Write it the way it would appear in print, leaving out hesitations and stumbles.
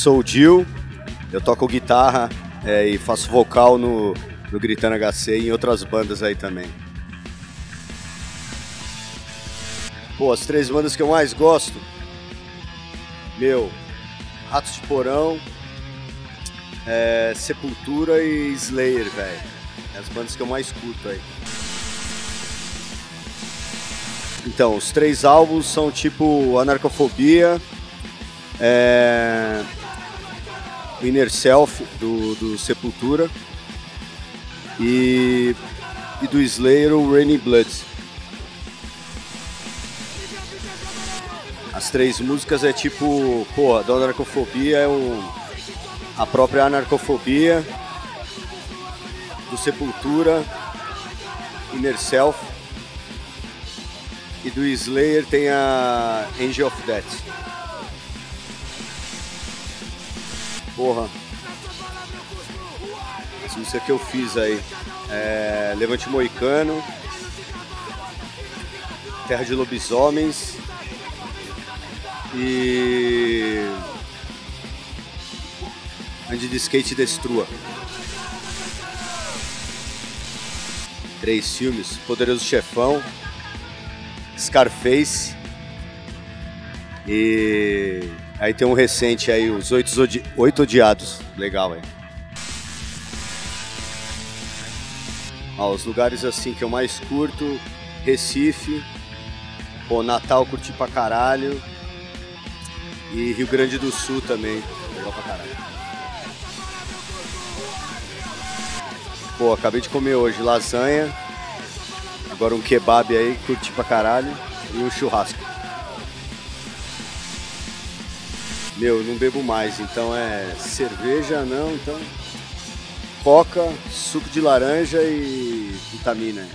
sou o Gil, eu toco guitarra e faço vocal no Gritando HC e em outras bandas aí também. Pô, as três bandas que eu mais gosto, meu, Ratos de Porão, Sepultura e Slayer, velho. É as bandas que eu mais curto aí. Então, os três álbuns são tipo Anarkophobia, Inner Self do Sepultura e do Slayer o Reign in Blood. As três músicas é tipo, porra, da Anarkophobia é a própria Anarkophobia, do Sepultura, Inner Self, e do Slayer tem a Angel of Death. Porra, as músicas que eu fiz aí é Levante Moicano, Terra de Lobisomens e Ande de Skate e Destrua. Três filmes: Poderoso Chefão, Scarface e aí tem um recente aí, os Oito Odiados, legal aí. Ó, os lugares assim que eu mais curto: Recife, pô, Natal curti pra caralho e Rio Grande do Sul também, legal pra caralho. Pô, acabei de comer hoje lasanha, agora um kebab aí, curti pra caralho, e um churrasco. Meu, não bebo mais, então é cerveja não, então coca, suco de laranja e vitamina.